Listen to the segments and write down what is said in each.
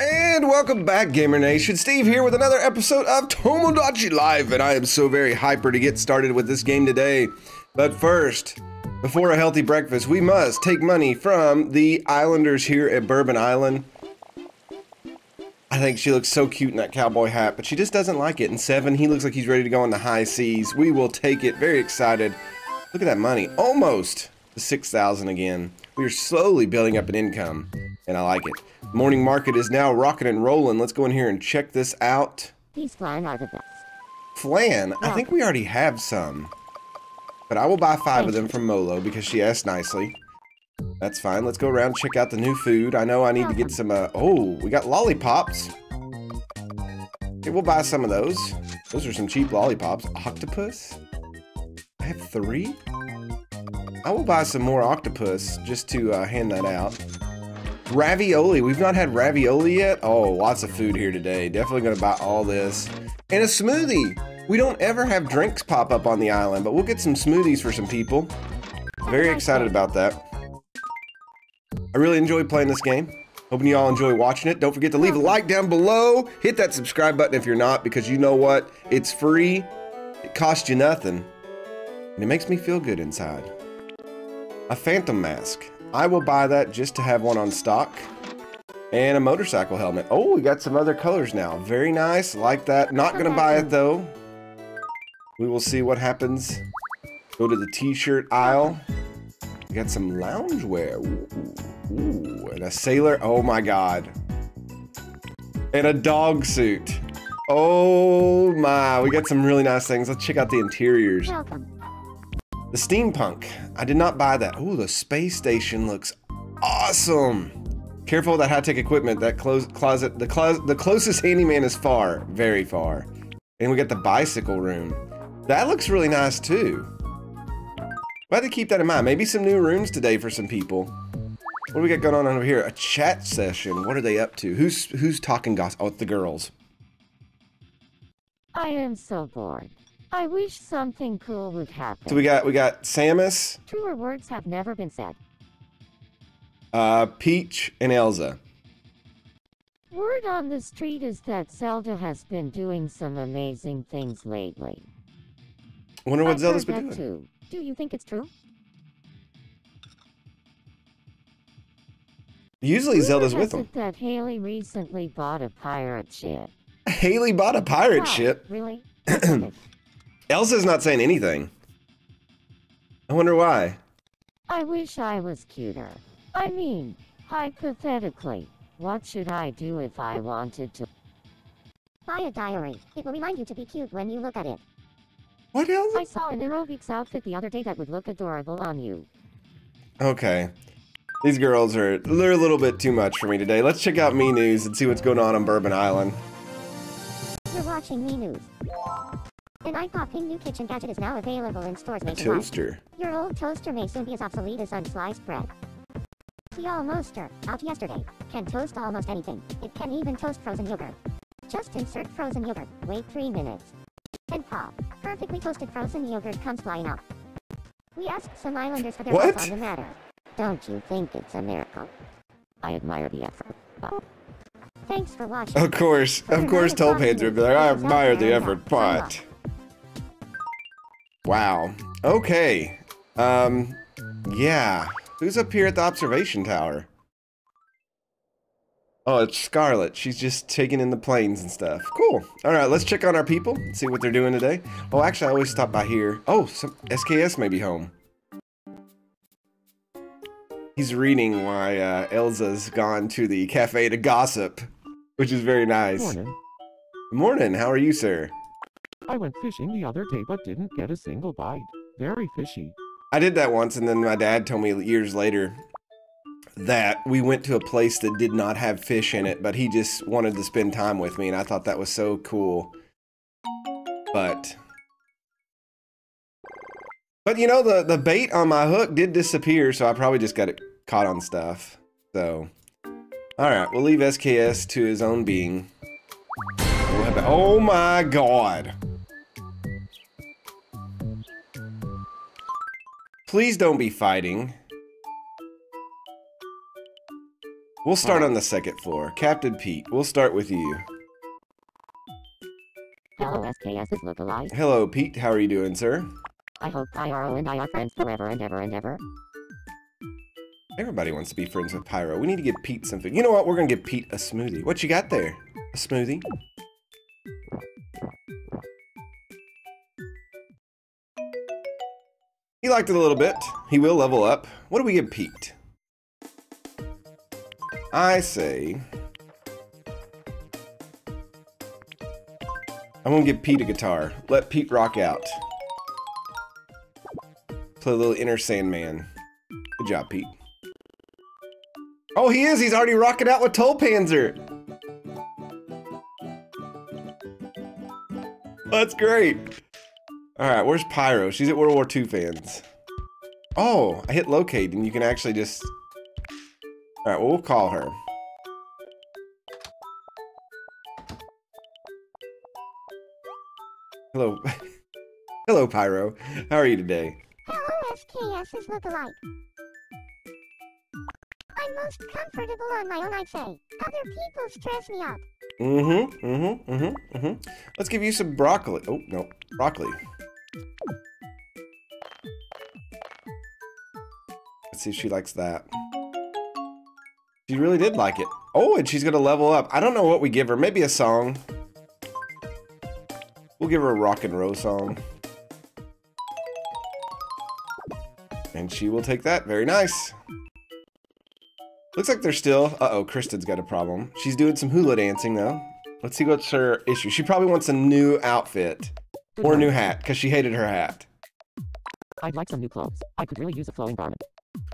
And welcome back, Gamer Nation. Steve here with another episode of Tomodachi Life, and I am so very hyper to get started with this game today. But first, before a healthy breakfast, we must take money from the islanders here at Bourbon Island. I think she looks so cute in that cowboy hat, but she just doesn't like it. And Seven, he looks like he's ready to go on the high seas. We will take it. Very excited. Look at that money. Almost to 6,000 again. We are slowly building up an income, and I like it. Morning market is now rocking and rolling. Let's go in here and check this out. He's flying out of us. Flan? I think we already have some. But I will buy 5 of them from Molo because she asked nicely. That's fine. Let's go around and check out the new food. I know I need to get some, oh, we got lollipops. Okay, we'll buy some of those. Those are some cheap lollipops. Octopus? I have 3? I will buy some more octopus just to hand that out. Ravioli. We've not had ravioli yet. Oh, lots of food here today. Definitely going to buy all this. And a smoothie. We don't ever have drinks pop up on the island, but we'll get some smoothies for some people. Very excited about that. I really enjoy playing this game. Hoping you all enjoy watching it. Don't forget to leave a like down below. Hit that subscribe button if you're not, because you know what? It's free. It costs you nothing. And it makes me feel good inside. A phantom mask. I will buy that just to have one on stock. And a motorcycle helmet. Oh, we got some other colors now. Very nice. Like that. Not going to buy it, though. We will see what happens. Go to the t-shirt aisle. We got some loungewear. Ooh, ooh. And a sailor. Oh my god. And a dog suit. Oh my. We got some really nice things. Let's check out the interiors. The steampunk. I did not buy that. Ooh, the space station looks awesome. Careful with that high-tech equipment. That closet. The closest handyman is far. Very far. And we got the bicycle room. That looks really nice too. We'll have to keep that in mind. Maybe some new rooms today for some people. What do we got going on over here? A chat session. What are they up to? Who's talking gossip? Oh, it's the girls. I am so bored. I wish something cool would happen. So we got Samus. Truer words have never been said. Peach and Elsa. Word on the street is that Zelda has been doing some amazing things lately. Wonder what Zelda's been doing. Too. Do you think it's true? Usually Zelda's with them. That Haley recently bought a pirate ship. Haley bought a pirate ship? Really? Elsa's not saying anything. I wonder why. I wish I was cuter. I mean, hypothetically, what should I do if I wanted to? Buy a diary. It will remind you to be cute when you look at it. What else? I saw an aerobics outfit the other day that would look adorable on you. Okay. These girls are, they're a little bit too much for me today. Let's check out Me News and see what's going on Bourbon Island. You're watching Me News. An eye-popping new kitchen gadget is now available in stores nationwide. A toaster. Your old toaster may soon be as obsolete as unsliced bread. The All-Moaster, out yesterday, can toast almost anything. It can even toast frozen yogurt. Just insert frozen yogurt, wait 3 minutes. And pop. Perfectly toasted frozen yogurt comes flying up. We asked some islanders for their thoughts on the matter. Don't you think it's a miracle? I admire the effort, Bob. Thanks for watching. Of course, Tollpanzer would be like, I admire the effort, but... Wow. Okay. Yeah. Who's up here at the observation tower? Oh, it's Scarlet. She's just taking in the planes and stuff. Cool. All right, let's check on our people and see what they're doing today. Oh, actually, I always stop by here. Oh, some SKS may be home. He's reading why Elsa's gone to the cafe to gossip, which is very nice. Morning. Morning. How are you, sir? I went fishing the other day but didn't get a single bite. Very fishy. I did that once, and then my dad told me years later that we went to a place that did not have fish in it, but he just wanted to spend time with me, and I thought that was so cool. But you know, the bait on my hook did disappear, so I probably just got it caught on stuff. So, all right, we'll leave SKS to his own being. Oh my god. Please don't be fighting. We'll start on the second floor. Captain Pete, we'll start with you. Hello, SKS's lookalike. Hello, Pete. How are you doing, sir? I hope Pyro and I are friends forever and ever and ever. Everybody wants to be friends with Pyro. We need to give Pete some food. You know what? We're going to give Pete a smoothie. What you got there? A smoothie? He liked it a little bit. He will level up. What do we give Pete? I say... I'm gonna give Pete a guitar. Let Pete rock out. Play a little Inner Sandman. Good job, Pete. Oh, he is! He's already rocking out with Tollpanzer! That's great! Alright, where's Pyro? She's at World War II fans. Oh, I hit locate and you can actually just... Alright, well, we'll call her. Hello. Hello, Pyro. How are you today? Hello, SKS's lookalike. I'm most comfortable on my own, I'd say. Other people stress me up. Let's give you some broccoli. Oh, no. Broccoli. Let's see if she likes that. She really did like it. Oh, and she's going to level up. I don't know what we give her. Maybe a song. We'll give her a rock and roll song. And she will take that. Very nice. Looks like they're still... Uh-oh, Kristen's got a problem. She's doing some hula dancing, though. Let's see what's her issue. She probably wants a new outfit. Or a new hat, because she hated her hat. I'd like some new clothes. I could really use a flowing garment.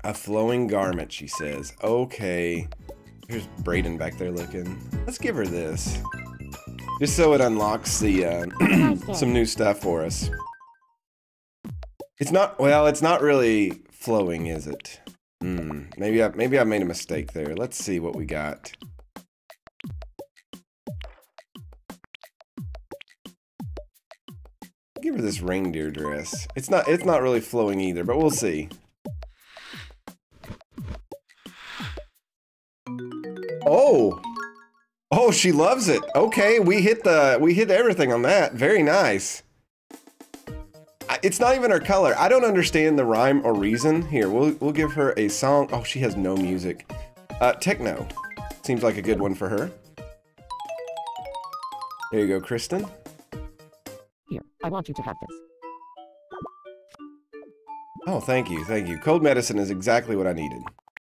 A flowing garment, she says. Okay. Here's Braden back there looking. Let's give her this. Just so it unlocks the some new stuff for us. It's not, well, it's not really flowing, is it? Maybe I made a mistake there. Let's see what we got. Give her this reindeer dress. It's not really flowing either, but we'll see. Oh. Oh, she loves it. Okay, we hit everything on that. Very nice. It's not even her color. I don't understand the rhyme or reason. Here, we'll give her a song. Oh, she has no music. Techno. Seems like a good one for her. There you go, Kristen. Here, I want you to have this. Oh, thank you, thank you. Cold medicine is exactly what I needed.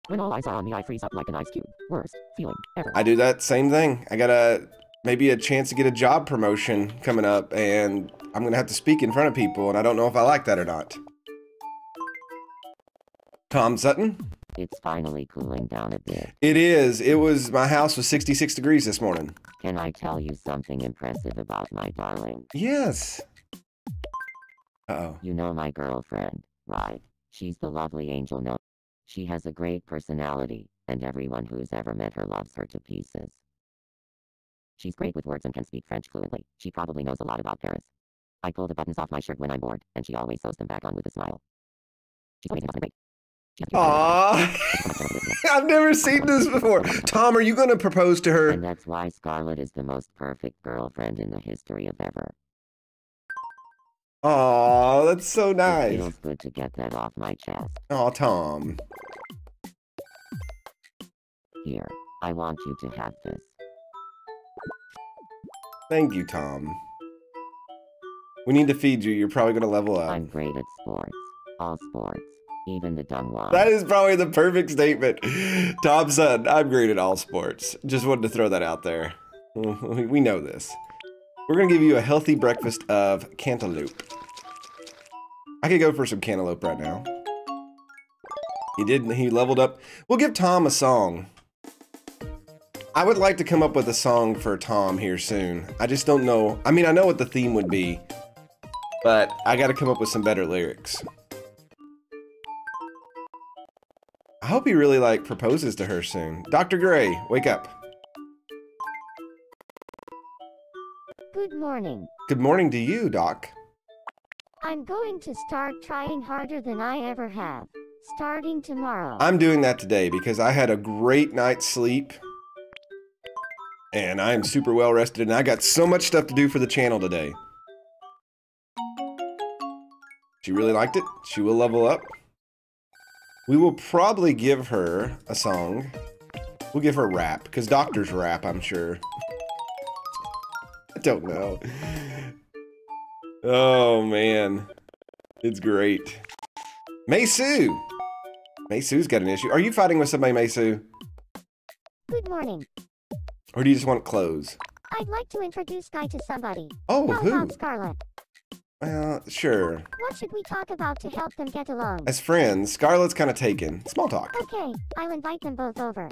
When all eyes are on me, I freeze up like an ice cube. Worst feeling ever. I do that same thing. I got maybe a chance to get a job promotion coming up, and I'm gonna have to speak in front of people, and I don't know if I like that or not. Tom Sutton? It's finally cooling down a bit. It is. It was, my house was 66 degrees this morning. Can I tell you something impressive about my darling? Yes. Uh-oh. You know my girlfriend, right? She's the lovely angel. No. She has a great personality, and everyone who's ever met her loves her to pieces. She's great with words and can speak French fluently. She probably knows a lot about Paris. I pull the buttons off my shirt when I'm bored, and she always sews them back on with a smile. She's always great. Aww. I've never seen this before. Tom, are you going to propose to her? And that's why Scarlet is the most perfect girlfriend in the history of ever. Aw, that's so nice. It feels good to get that off my chest. Aw, Tom. Here, I want you to have this. Thank you, Tom. We need to feed you. You're probably going to level up. I'm great at sports. All sports. Even the dumb one. That is probably the perfect statement. Tom Sutton, I'm great at all sports. Just wanted to throw that out there. We know this. We're going to give you a healthy breakfast of cantaloupe. I could go for some cantaloupe right now. He did. He leveled up. We'll give Tom a song. I would like to come up with a song for Tom here soon. I just don't know. I mean, I know what the theme would be, but I got to come up with some better lyrics. I hope he really, like, proposes to her soon. Dr. Gray, wake up. Good morning. Good morning to you, Doc. I'm going to start trying harder than I ever have. starting tomorrow. I'm doing that today because I had a great night's sleep and I'm super well rested and I got so much stuff to do for the channel today. She really liked it. She will level up. We will probably give her a song. We'll give her rap, because doctors rap, I'm sure. I don't know. Oh, man. It's great. Maysu! Maysu's got an issue. Are you fighting with somebody, Maysu? Good morning. Or do you just want clothes? I'd like to introduce Guy to somebody. Oh, who? How about Scarlet? Well, sure. What should we talk about to help them get along? As friends, Scarlet's kind of taken. Small talk. Okay, I'll invite them both over.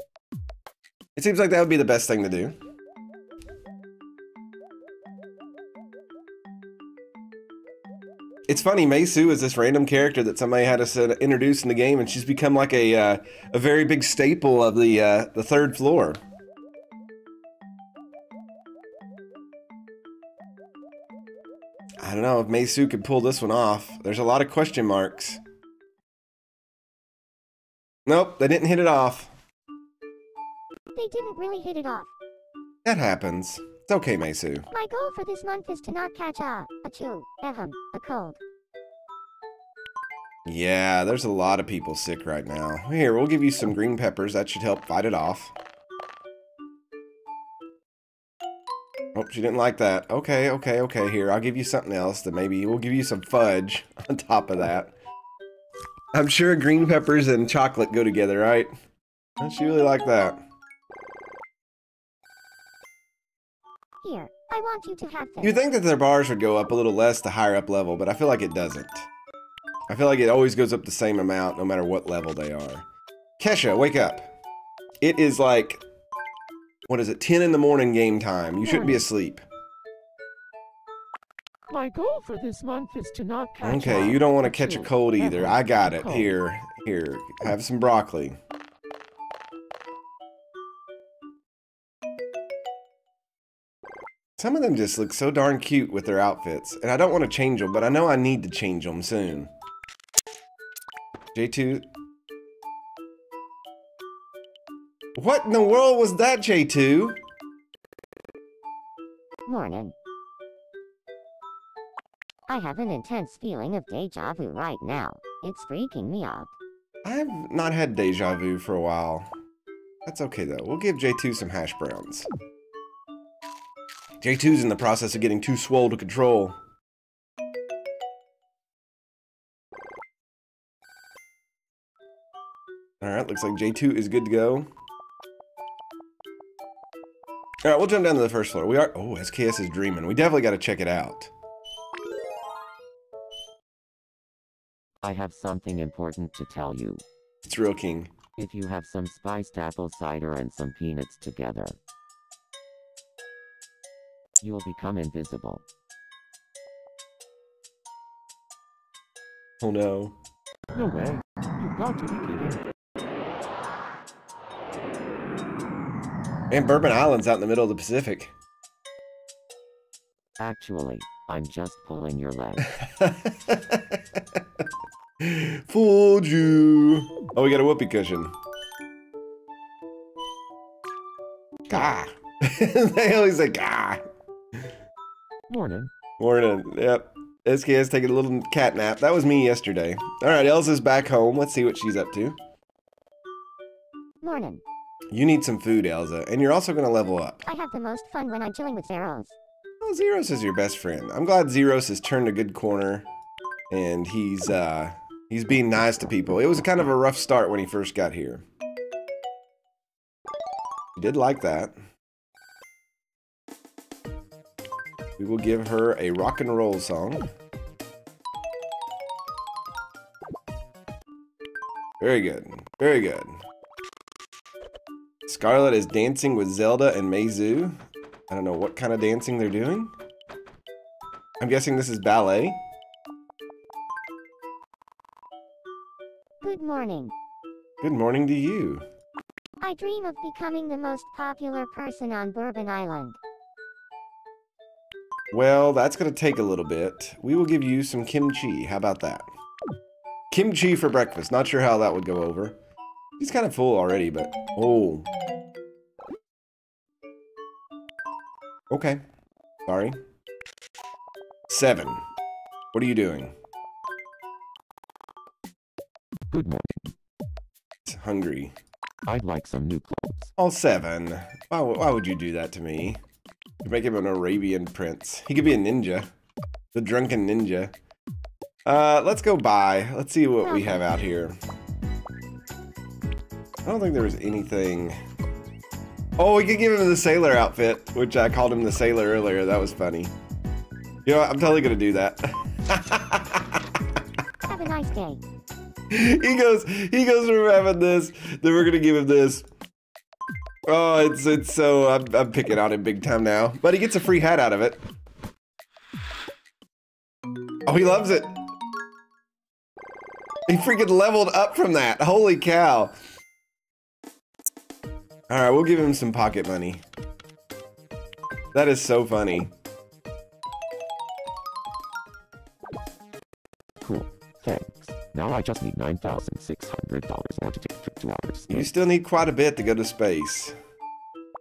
It seems like that would be the best thing to do. It's funny, Maysu is this random character that somebody had us introduce in the game, and she's become like a very big staple of the third floor. I don't know if Maysu could pull this one off. There's a lot of question marks. Nope, they didn't hit it off. They didn't really hit it off. That happens. It's okay, Maysu. My goal for this month is to not catch a chew, a cold. Yeah, there's a lot of people sick right now. Here, we'll give you some green peppers. That should help fight it off. Oh, she didn't like that. Okay, okay, okay. Here, I'll give you something else that maybe we'll give you some fudge on top of that. I'm sure green peppers and chocolate go together, right? She really liked that. Here, I want you to have this. You'd think that their bars would go up a little less the higher up level, but I feel like it doesn't. I feel like it always goes up the same amount no matter what level they are. Kesha, wake up. It is like... What is it? 10 in the morning game time. You shouldn't be asleep. My goal for this month is to not catch you don't want to catch a cold either. I got it. Here. Here. Have some broccoli. Some of them just look so darn cute with their outfits. And I don't want to change them, but I know I need to change them soon. J2... What in the world was that, J2? Morning. I have an intense feeling of deja vu right now. It's freaking me out. I have not had deja vu for a while. That's okay, though. We'll give J2 some hash browns. J2's in the process of getting too swole to control. Alright, looks like J2 is good to go. All right, we'll jump down to the first floor. We are... Oh, SKS is dreaming. We definitely got to check it out. I have something important to tell you. It's Real King. If you have some spiced apple cider and some peanuts together, you'll become invisible. Oh, no. No way. You've got to be kidding. And Bourbon Island's out in the middle of the Pacific. Actually, I'm just pulling your leg. Fooled you. Oh, we got a whoopee cushion. Gah. They always say gah. Morning. Morning. Yep. SKS taking a little cat nap. That was me yesterday. All right, Elsa's back home. Let's see what she's up to. Morning. You need some food, Elsa, and you're also going to level up. I have the most fun when I'm chilling with Zeros. Well, Zeros is your best friend. I'm glad Zeros has turned a good corner, and he's being nice to people. It was kind of a rough start when he first got here. He did like that. We will give her a rock and roll song. Very good. Very good. Scarlet is dancing with Zelda and Maysu. I don't know what kind of dancing they're doing. I'm guessing this is ballet. Good morning. Good morning to you. I dream of becoming the most popular person on Bourbon Island. Well, that's going to take a little bit. We will give you some kimchi. How about that? Kimchi for breakfast. Not sure how that would go over. He's kind of full already, but... Oh. Okay. Sorry. 7. What are you doing? Good morning. It's hungry. I'd like some new clothes. All 7. Why would you do that to me? You make him an Arabian prince. He could be a ninja. The drunken ninja. Let's go by. Let's see what we have out here. I don't think there was anything... Oh, we could give him the sailor outfit, which I called him the sailor earlier. That was funny. You know what? I'm totally going to do that. Have a nice day. He goes from having this, then we're going to give him this. Oh, it's so... I'm picking on him big time now. But he gets a free hat out of it. Oh, he loves it. He freaking leveled up from that. Holy cow. Alright, we'll give him some pocket money. That is so funny. Cool. Thanks. Now I just need $9,600. I want to take a trip to outer space. You still need quite a bit to go to space.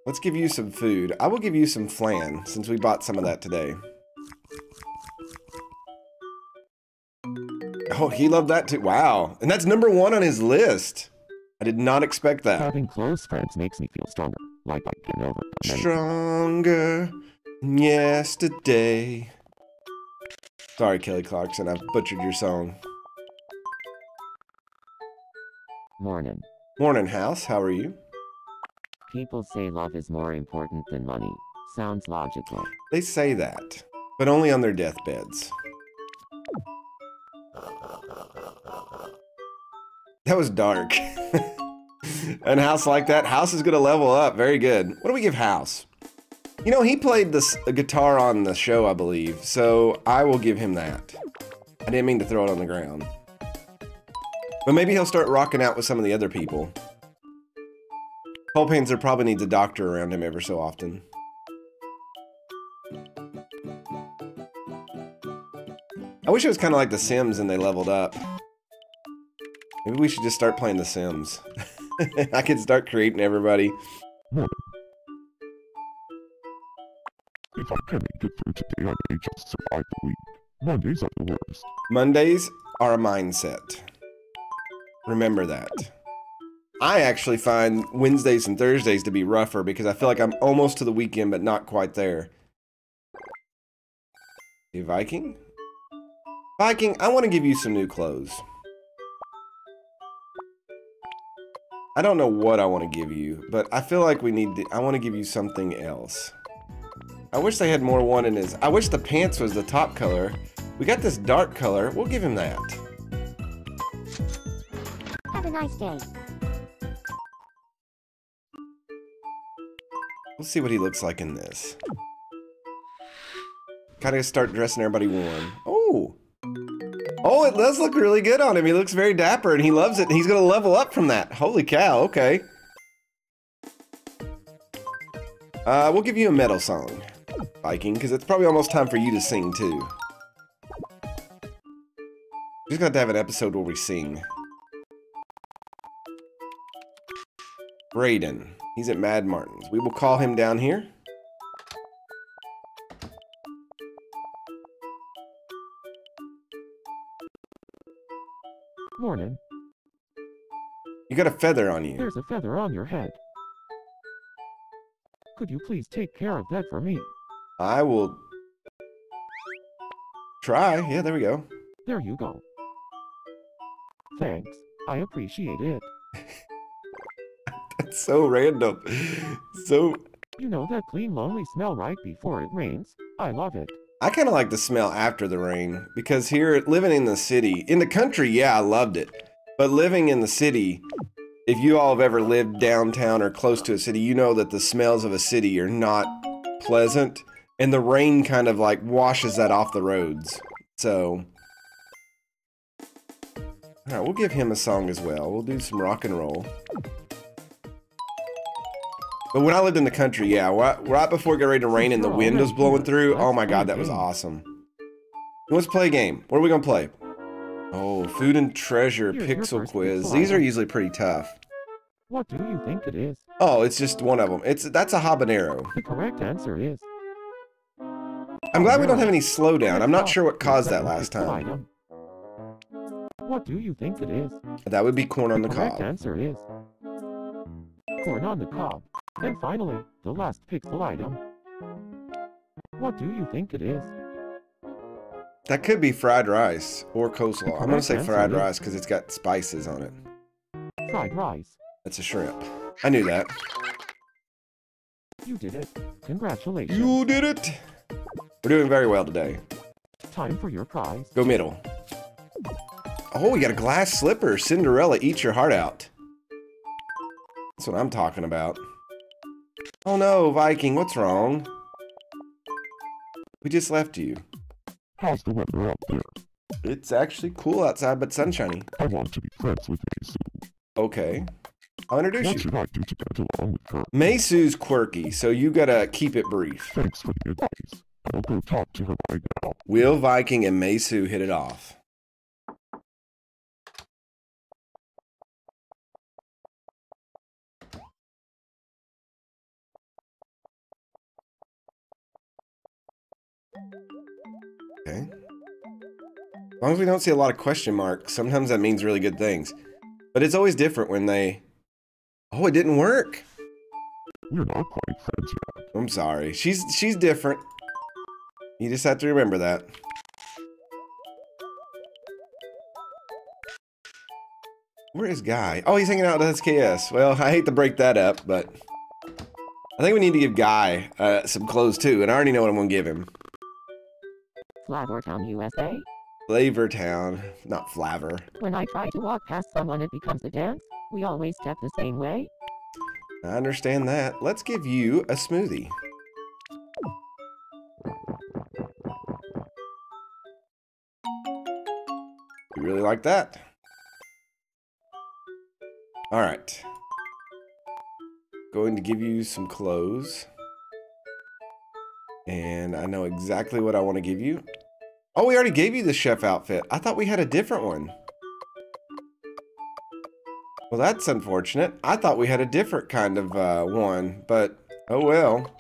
Let's give you some food. I will give you some flan, since we bought some of that today. Oh, he loved that too. Wow. And that's #1 on his list. I did not expect that. Having close friends makes me feel stronger. Like I can overcome anything. Stronger than yesterday. Sorry, Kelly Clarkson. I butchered your song. Morning. Morning, House. How are you? People say love is more important than money. Sounds logical. They say that, but only on their deathbeds. That was dark. And House like that. House is going to level up. Very good. What do we give House? You know, he played this guitar on the show, I believe. So I will give him that. I didn't mean to throw it on the ground. But maybe he'll start rocking out with some of the other people. Tollpanzer probably needs a doctor around him ever so often. I wish it was kind of like The Sims and they leveled up. Maybe we should just start playing The Sims. I can start creating everybody. If I can't make it through today, I may just survive the week. Mondays are the worst. Mondays are a mindset. Remember that. I actually find Wednesdays and Thursdays to be rougher because I feel like I'm almost to the weekend, but not quite there. Hey, Viking? Viking, I want to give you some new clothes. I don't know what I want to give you, but I feel like we need I want to give you something else. I wish they had more one in his. I wish the pants was the top color. We got this dark color. We'll give him that. Have a nice day. We'll see what he looks like in this. Kind of start dressing everybody warm. Oh. Oh, it does look really good on him. He looks very dapper, and he loves it, and he's going to level up from that. Holy cow, okay. We'll give you a metal song, Viking, because it's probably almost time for you to sing, too. We're just going to have an episode where we sing. Braden. He's at Mad Martin's. We will call him down here. Morning. You got a feather on you. There's a feather on your head. Could you please take care of that for me? I will try. Yeah, there we go. There you go. Thanks. I appreciate it. That's so random. So... You know that clean, lonely smell right before it rains? I love it. I kind of like the smell after the rain, because here, living in the city, in the country, yeah, I loved it. But living in the city, if you all have ever lived downtown or close to a city, you know that the smells of a city are not pleasant, and the rain kind of like washes that off the roads. So, all right, we'll give him a song as well. We'll do some rock and roll. But when I lived in the country, yeah, right before it got ready to rain and the wind was blowing through, oh my god, that was awesome. Let's play a game. What are we gonna play? Oh, food and treasure pixel quiz. These are usually pretty tough. What do you think it is? Oh, it's just one of them. That's a habanero. The correct answer is... I'm glad we don't have any slowdown. I'm not sure what caused that last time. What do you think it is? That would be corn on the cob. The correct answer is... corn on the cob. And finally, the last pixel item. What do you think it is? That could be fried rice or coleslaw. I'm going to say fried rice because it's got spices on it. Fried rice. That's a shrimp. I knew that. You did it. Congratulations. You did it. We're doing very well today. Time for your prize. Go middle. Oh, you got a glass slipper. Cinderella, eat your heart out. That's what I'm talking about. Oh no, Viking, what's wrong? We just left you. How's the weather out there? It's actually cool outside, but sunshiny. I want to be friends with Maysu. Okay. I'll introduce you. What should I do to get along with her? Maysu's quirky, so you gotta keep it brief. Thanks for the advice. I'll go talk to her right now. Will Viking and Maysu hit it off? Okay. As long as we don't see a lot of question marks, sometimes that means really good things. But it's always different when they... Oh, it didn't work! We're not quite friends yet. I'm sorry. She's different. You just have to remember that. Where is Guy? Oh, he's hanging out with SKS. Well, I hate to break that up, but... I think we need to give Guy some clothes too, and I already know what I'm going to give him. Flavortown, USA? Flavortown, not Flavor. When I try to walk past someone, it becomes a dance. We always step the same way. I understand that. Let's give you a smoothie. You really like that? All right. Going to give you some clothes. And I know exactly what I want to give you. Oh, we already gave you the chef outfit. I thought we had a different one. Well, that's unfortunate. I thought we had a different kind of one, but oh well.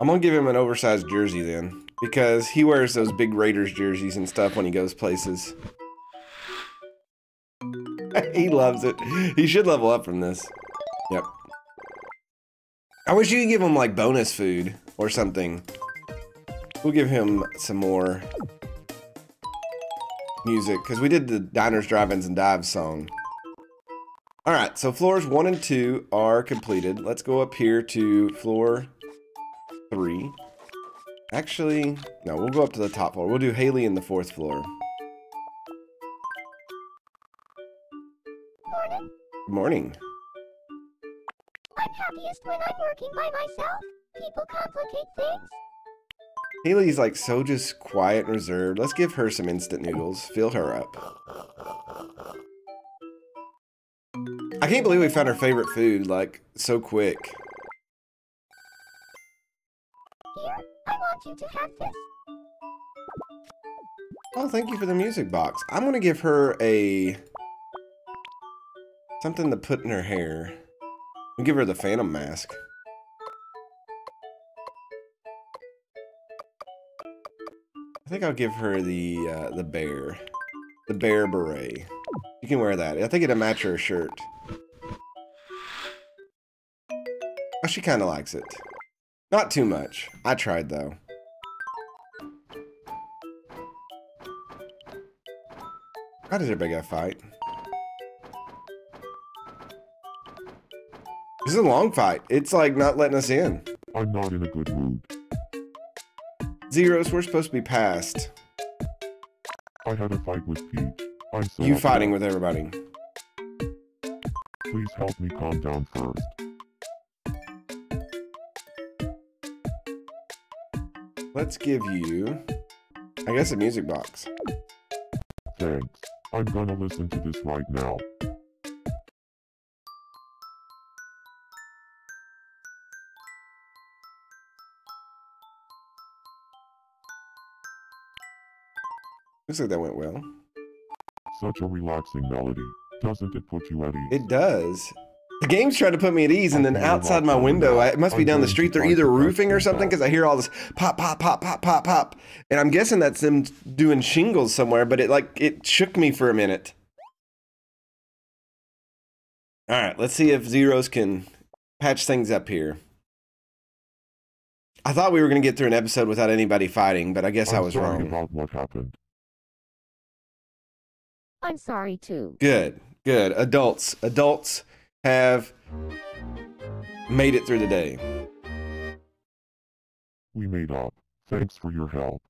I'm going to give him an oversized jersey then, because he wears those big Raiders jerseys and stuff when he goes places. He loves it. He should level up from this. Yep. I wish you could give him like bonus food or something. We'll give him some more music because we did the Diners, Drive-Ins, and Dives song. All right, so floors 1 and 2 are completed. Let's go up here to floor 3. Actually, no, we'll go up to the top floor. We'll do Haley in the 4th floor. Morning. Good morning. I'm happiest when I'm working by myself. People complicate things. Haley's like so just quiet and reserved. Let's give her some instant noodles. Fill her up. I can't believe we found her favorite food like so quick. Here, I want you to have this. Oh, thank you for the music box. I'm gonna give her a something to put in her hair. We'll give her the Phantom Mask. I think I'll give her the bear beret. You can wear that. I think it'll match her shirt. Oh, she kind of likes it. Not too much. I tried though. How does everybody gotta fight? This is a long fight. It's like not letting us in. I'm not in a good mood. Zeros, we're supposed to be past. I had a fight with Peach. I'm so you fighting with everybody. Please help me calm down first. Let's give you, I guess, a music box. Thanks. I'm gonna listen to this right now. Looks like that went well. Such a relaxing melody. Doesn't it put you at ease? It does. The game's trying to put me at ease, and then outside my window, it must be down the street. They're either roofing or something, because I hear all this pop, pop, pop, pop, pop, pop. And I'm guessing that's them doing shingles somewhere, but it shook me for a minute. All right, let's see if Zeros can patch things up here. I thought we were going to get through an episode without anybody fighting, but I guess I was wrong. About what happened. I'm sorry too. Good, good. Adults have made it through the day. We made up. Thanks for your help.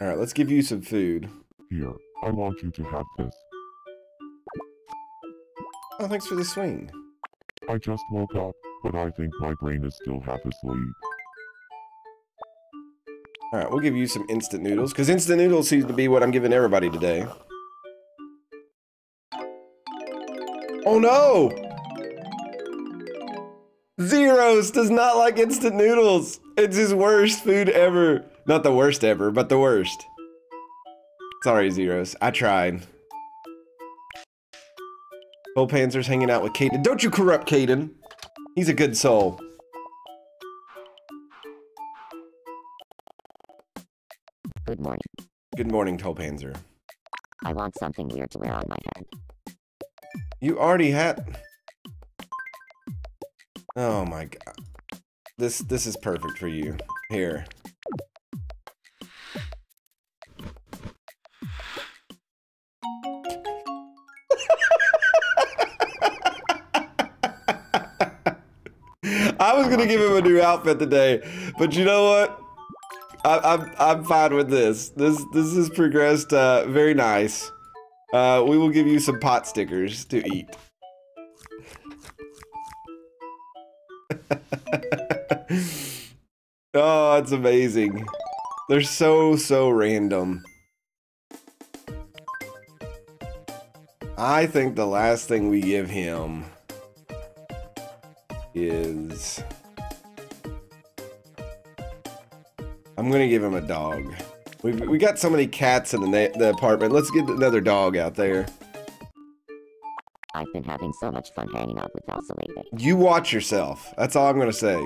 All right, let's give you some food. Here, I want you to have this. Oh, thanks for the swing. I just woke up, but I think my brain is still half asleep. All right, we'll give you some instant noodles, because instant noodles seems to be what I'm giving everybody today. Oh no! Zeros does not like instant noodles. It's his worst food ever. Not the worst ever, but the worst. Sorry, Zeros. I tried. Tollpanzer's hanging out with Kaden. Don't you corrupt Kaden. He's a good soul. Good morning. Good morning, Tollpanzer. I want something weird to wear on my head. You already had... Oh my god. This is perfect for you. Here. I was going to give him a new outfit today, but you know what? I'm fine with this. This has progressed very nice. We will give you some pot stickers to eat. Oh, it's amazing. They're so random. I think the last thing we give him is... I'm going to give him a dog. We got so many cats in the apartment. Let's get another dog out there. I've been having so much fun hanging out with Elsa lately. You watch yourself. That's all I'm going to say.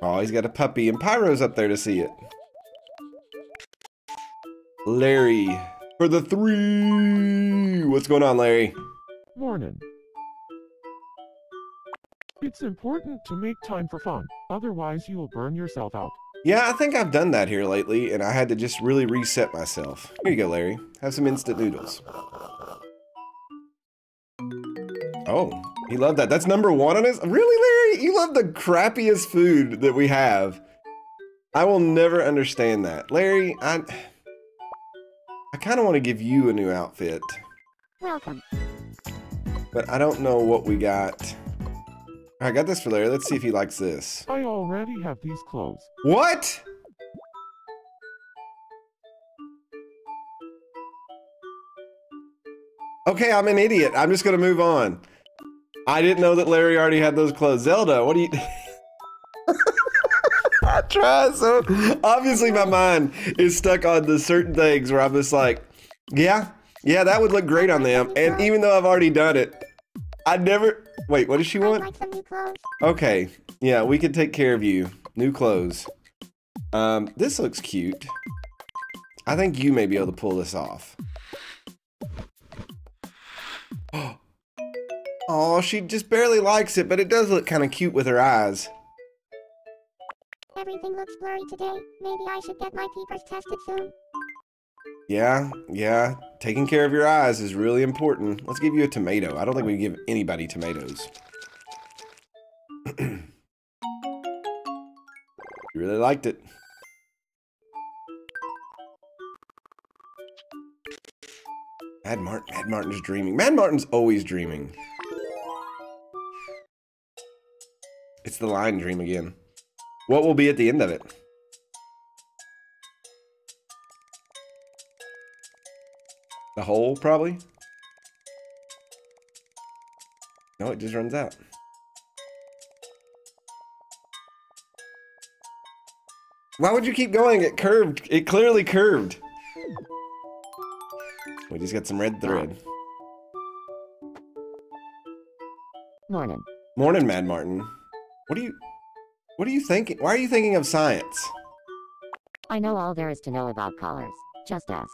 Oh, he's got a puppy, and Pyro's up there to see it. Larry, for the three. What's going on, Larry? Morning. It's important to make time for fun. Otherwise, you will burn yourself out. Yeah, I think I've done that here lately, and I had to just really reset myself. Here you go, Larry. Have some instant noodles. Oh, he loved that. That's number one on his... Really, Larry? You love the crappiest food that we have. I will never understand that. Larry, I kind of want to give you a new outfit. Welcome. But I don't know what we got... I got this for Larry. Let's see if he likes this. I already have these clothes. What? Okay, I'm an idiot. I'm just going to move on. I didn't know that Larry already had those clothes. Zelda, what do you... I tried so... Obviously, my mind is stuck on the certain things where I'm just like, yeah, that would look great on them. And even though I've already done it, I never... Wait, what does she want? Like some new clothes. Okay, yeah, we can take care of you. New clothes. This looks cute. I think you may be able to pull this off. Oh, she just barely likes it, but it does look kind of cute with her eyes. Everything looks blurry today. Maybe I should get my peepers tested soon. Yeah. Taking care of your eyes is really important. Let's give you a tomato. I don't think we can give anybody tomatoes. You really liked it. Mad Martin's dreaming. Mad Martin's always dreaming. It's the line dream again. What will be at the end of it? The hole, probably? No, it just runs out. Why would you keep going? It curved. It clearly curved. We just got some red thread. Morning. Morning, Mad Martin. What are you thinking? Why are you thinking of science? I know all there is to know about collars. Just ask.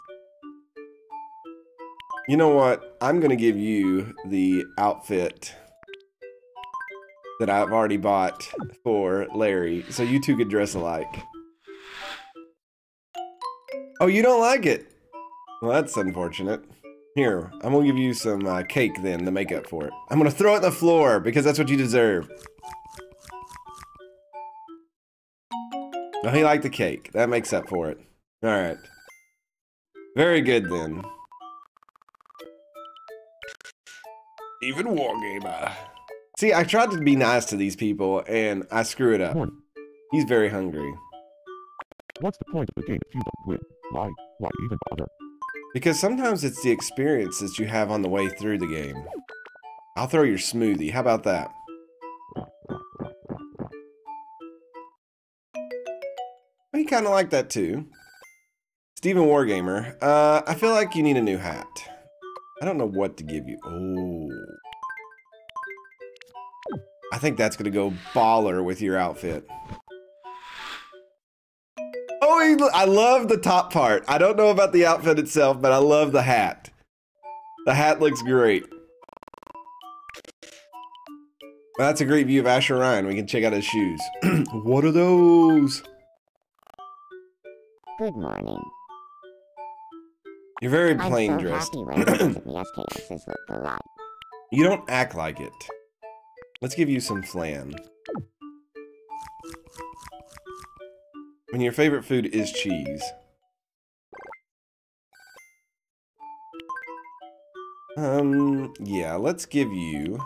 You know what? I'm gonna give you the outfit that I've already bought for Larry, so you two could dress alike. Oh, you don't like it? Well, that's unfortunate. Here, I'm gonna give you some cake then to make up for it. I'm gonna throw it on the floor because that's what you deserve. Oh, he liked the cake. That makes up for it. All right. Very good then. Steven Wargamer. See, I tried to be nice to these people and I screw it up. Morning. He's very hungry. What's the point of the game if you don't win? Why even bother? Because sometimes it's the experience that you have on the way through the game. I'll throw your smoothie. How about that? I kind of like that too. Steven Wargamer, I feel like you need a new hat. I don't know what to give you. Oh. I think that's going to go baller with your outfit. Oh, I love the top part. I don't know about the outfit itself, but I love the hat. The hat looks great. Well, that's a great view of Asher Ryan. We can check out his shoes. What are those? Good morning. You're very plain dressed. You don't act like it. Let's give you some flan. And your favorite food is cheese. Yeah, let's give you...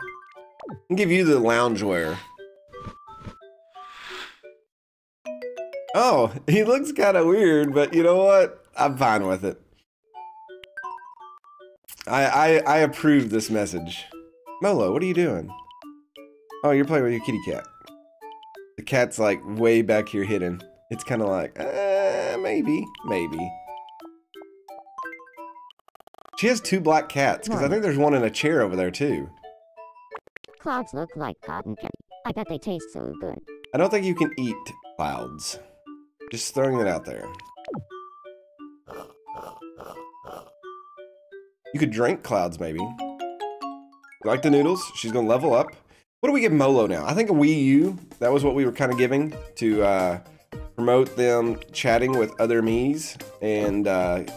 I'll give you the loungewear. Oh, he looks kind of weird, but you know what? I'm fine with it. I approve this message. Molo, what are you doing? Oh, you're playing with your kitty cat. The cat's like way back here hidden. It's kind of like, maybe. She has two black cats, because I think there's one in a chair over there too. Clouds look like cotton candy. I bet they taste so good. I don't think you can eat clouds. Just throwing it out there. You could drink clouds, maybe. You like the noodles? She's gonna level up. What do we give Molo now? I think a Wii U. That was what we were kind of giving to promote them chatting with other me's and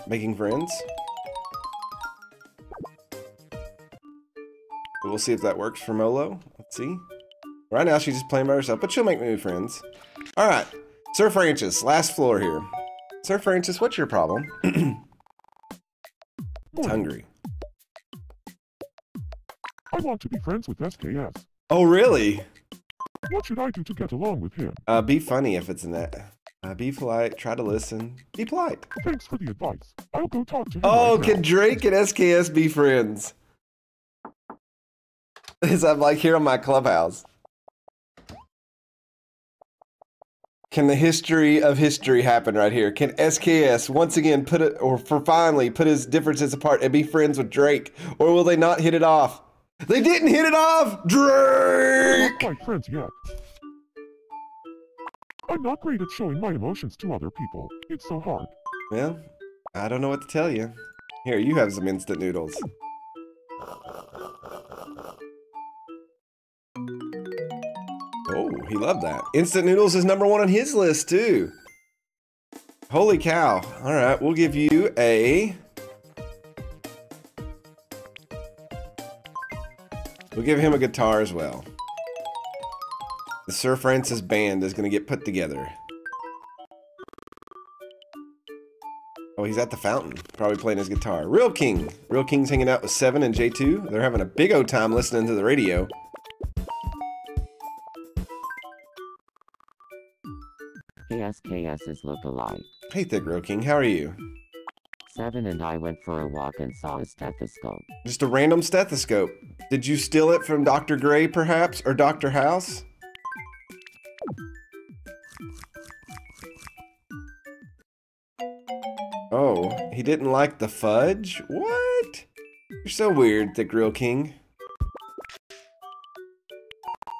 making friends. We'll see if that works for Molo. Let's see. Right now she's just playing by herself, but she'll make new friends. All right, Sir Francis, last floor here. Sir Francis, what's your problem? It's hungry. I want to be friends with SKS. Oh, really? What should I do to get along with him? Be funny if it's in that. Be polite, try to listen. Be polite. Thanks for the advice. I'll go talk to him. Oh, right, can Drake and SKS be friends? I'm like here on my clubhouse. Can the history of history happen right here? Can SKS once again put it, or for finally put his differences apart and be friends with Drake? Or will they not hit it off? They didn't hit it off! Drake! Not my friends yet. I'm not great at showing my emotions to other people. It's so hard. Well, I don't know what to tell you. Here, you have some instant noodles. Oh, he loved that. Instant noodles is #1 on his list, too. Holy cow. All right, we'll give you a... We'll give him a guitar as well. The Sir Francis band is going to get put together. Oh, he's at the fountain, probably playing his guitar. Real King. Real King's hanging out with Seven and J2. They're having a big old time listening to the radio. SKS is look alike. Hey, Thick Real King, how are you? Seven and I went for a walk and saw a stethoscope. Just a random stethoscope. Did you steal it from Dr. Gray, perhaps, or Dr. House? Oh, he didn't like the fudge? What? You're so weird, Thick Real King.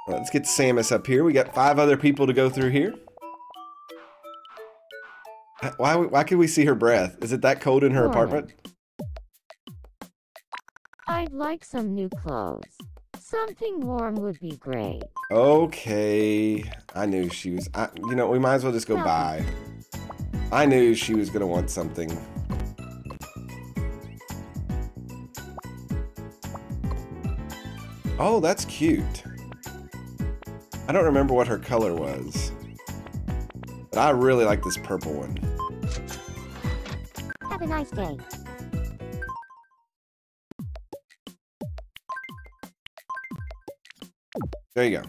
Let's get Samus up here. We got 5 other people to go through here. Why can we see her breath? Is it that cold in her apartment? I'd like some new clothes. Something warm would be great. Okay. I knew she was... you know, we might as well just go buy. I knew she was going to want something. Oh, that's cute. I don't remember what her color was. But I really like this purple one. Have a nice day. There you go.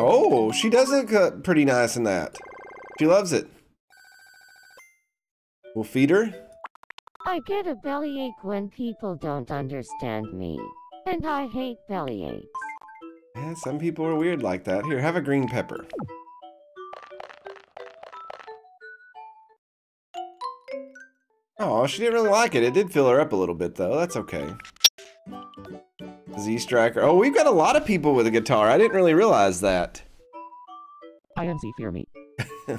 Oh, she does look pretty nice in that. She loves it. We'll feed her. I get a bellyache when people don't understand me. And I hate bellyaches. Yeah, some people are weird like that. Here, have a green pepper. Oh, she didn't really like it. It did fill her up a little bit, though. That's okay. Z-Striker. Oh, we've got a lot of people with a guitar. I didn't really realize that. I am Z, fear me.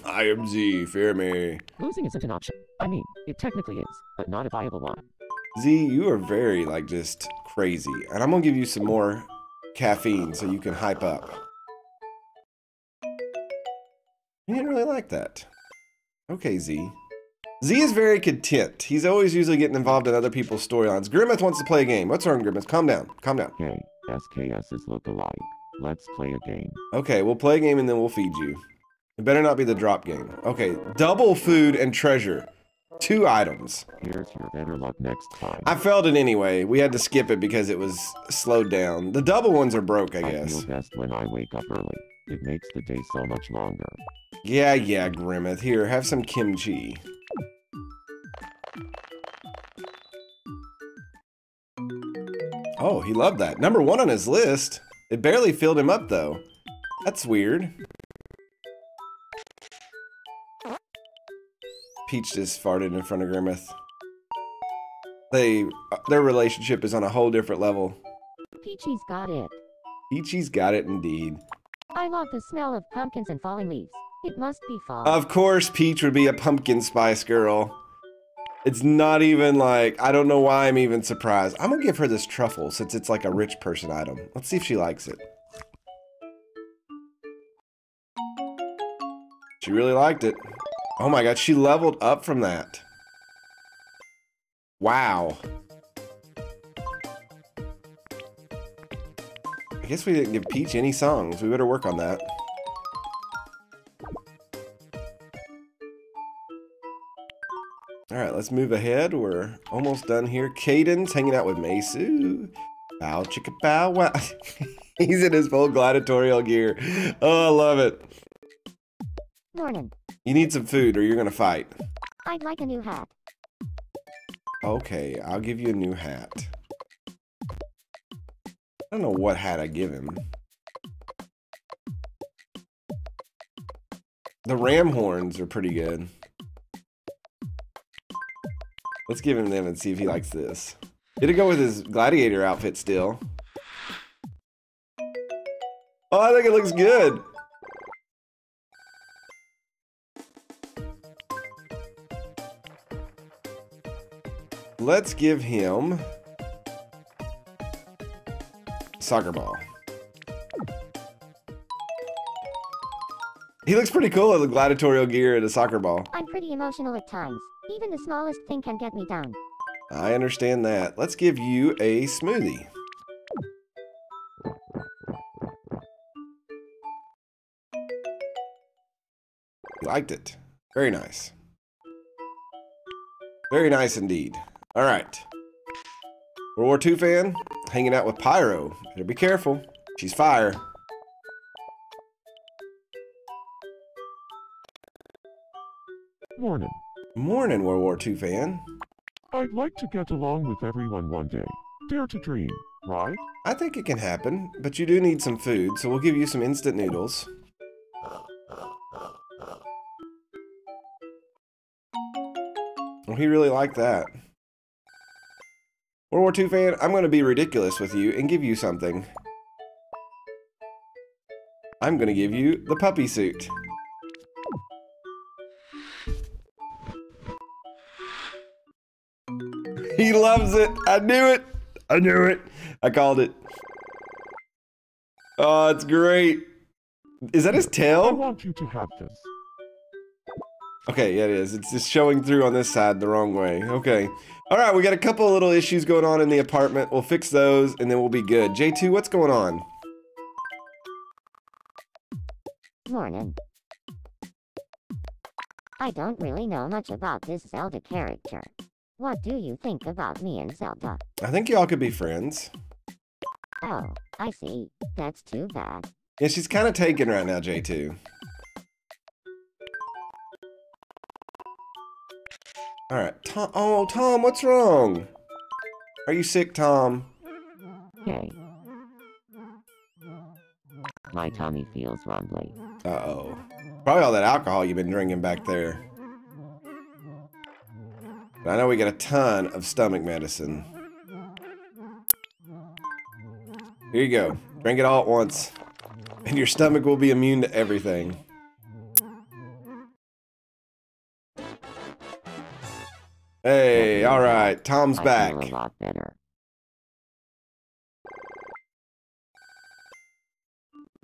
I am Z, fear me. Losing isn't an option. I mean, it technically is, but not a viable one. Z, you are very, like, just crazy. And I'm going to give you some more caffeine so you can hype up. You didn't really like that. Okay, Z. Z is very content. He's always usually getting involved in other people's storylines. Grimmoth wants to play a game. What's wrong, Grimmoth? Calm down. Calm down. Okay, SKS is look-alike. Let's play a game. Okay, we'll play a game and then we'll feed you. It better not be the drop game. Okay, double food and treasure. 2 items. Here's your better luck next time. I failed it anyway. We had to skip it because it was slowed down. The double ones are broke, I guess. I feel best when I wake up early. It makes the day so much longer. Yeah, yeah, Grimmoth. Here, have some kimchi. Oh, he loved that. Number 1 on his list. It barely filled him up, though. That's weird. Peach just farted in front of Grimmoth. Their relationship is on a whole different level. Peachy's got it. Peachy's got it indeed. I love the smell of pumpkins and falling leaves. It must be fall. Of course, Peach would be a pumpkin spice girl. It's not even like, I don't know why I'm even surprised. I'm gonna give her this truffle since it's like a rich person item. Let's see if she likes it. She really liked it. Oh my god, she leveled up from that. Wow. I guess we didn't give Peach any songs. We better work on that. Alright, let's move ahead. We're almost done here. Kaden's hanging out with Maysu. Bow chicka bow wow. He's in his full gladiatorial gear. Oh, I love it. Morning. You need some food or you're gonna fight. I'd like a new hat. Okay, I'll give you a new hat. I don't know what hat I give him. The ram horns are pretty good. Let's give him them and see if he likes this. It'll go with his gladiator outfit still. Oh, I think it looks good. Let's give him soccer ball. He looks pretty cool in the gladiatorial gear and a soccer ball. I'm pretty emotional at times. Even the smallest thing can get me down. I understand that. Let's give you a smoothie. Liked it. Very nice. Very nice indeed. All right. World War II fan, hanging out with Pyro. Better be careful. She's fire. Morning. Morning, World War II fan. I'd like to get along with everyone one day. Dare to dream, right? I think it can happen, but you do need some food, so we'll give you some instant noodles. He really liked that. World War II fan, I'm going to be ridiculous with you and give you something. I'm going to give you the puppy suit. He loves it. I knew it. I knew it. I called it. Oh, it's great. Is that his tail? I want you to have this. Okay, yeah, it is. It's just showing through on this side the wrong way. Okay. All right, we got a couple of little issues going on in the apartment. We'll fix those, and then we'll be good. J2, what's going on? Morning. I don't really know much about this Zelda character. What do you think about me and Zelda? I think y'all could be friends. Oh, I see. That's too bad. Yeah, she's kind of taken right now, J2. All right, Tom. Oh, Tom, what's wrong? Are you sick, Tom? Hey. My tummy feels rumbly. Uh-oh. Probably all that alcohol you've been drinking back there. But I know we got a ton of stomach medicine. Here you go. Drink it all at once. And your stomach will be immune to everything. Hey, all right, Tom's back. I feel a lot better.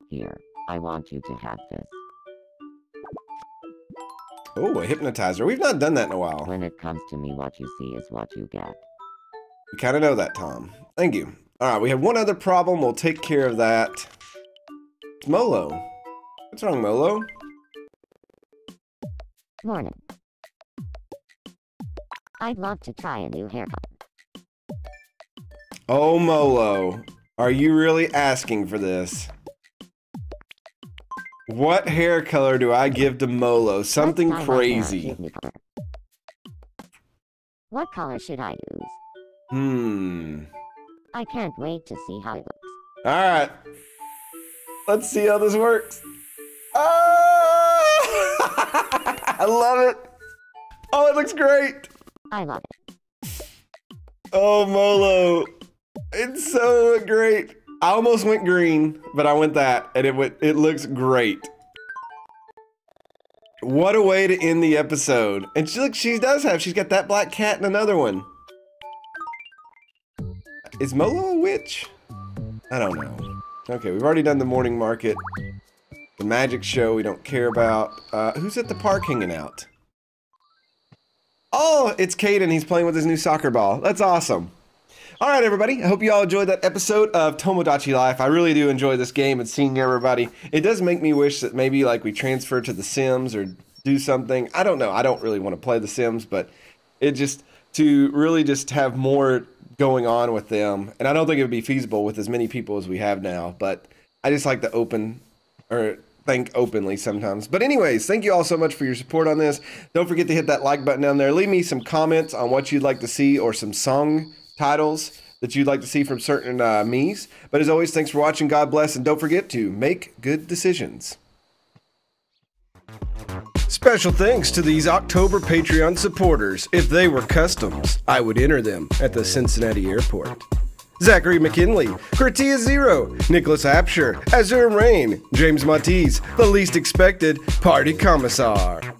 Here, I want you to have this. Oh, a hypnotizer. We've not done that in a while. When it comes to me, what you see is what you get. You kind of know that, Tom. Thank you. All right, we have one other problem. We'll take care of that. It's Molo. What's wrong, Molo? Morning. I'd love to try a new haircut. Oh, Molo. Are you really asking for this? What hair color do I give to Molo? Something crazy. What color should I use? I can't wait to see how it looks. Alright. Let's see how this works. Oh! I love it. Oh, it looks great. I love it. Oh, Molo. It's so great. I almost went green, but I went that, and it looks great. What a way to end the episode. And she, look, she's got that black cat and another one. Is Molo a witch? I don't know. Okay, we've already done the morning market. The magic show we don't care about. Who's at the park hanging out? Oh, it's Kaden. He's playing with his new soccer ball. That's awesome. All right, everybody. I hope you all enjoyed that episode of Tomodachi Life. I really do enjoy this game and seeing everybody. It does make me wish that maybe like we transfer to The Sims or do something. I don't know. I don't really want to play The Sims, but it just to really just have more going on with them. And I don't think it would be feasible with as many people as we have now, but I just like to open or think openly sometimes. But anyways, thank you all so much for your support on this. Don't forget to hit that like button down there. Leave me some comments on what you'd like to see or some song titles that you'd like to see from certain me's. But as always, thanks for watching. God bless. And don't forget to make good decisions. Special thanks to these October Patreon supporters. If they were customs, I would enter them at the Cincinnati airport. Zachary McKinley, Kratia Zero, Nicholas Apsher, Azure Rain, James Matiz, The Least Expected, Party Commissar.